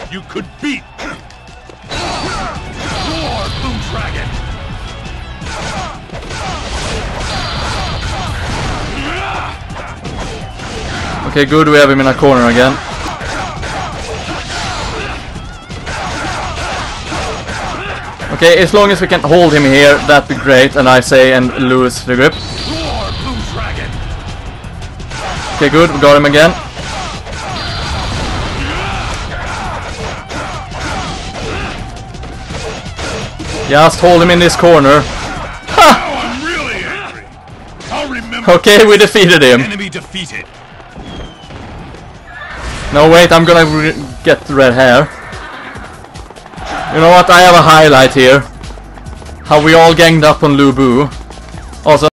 thought you could beat. Roar, Blue Dragon! Okay, good, we have him in a corner again. Okay, as long as we can hold him here, that'd be great, and I say and lose the grip. Okay, good, we got him again. Just hold him in this corner. Ha! I'm really angry. I'll remember. Okay, we defeated him. Enemy defeated. No, wait, I'm gonna get the red hair. You know what, I have a highlight here. How we all ganged up on Lu Bu. Also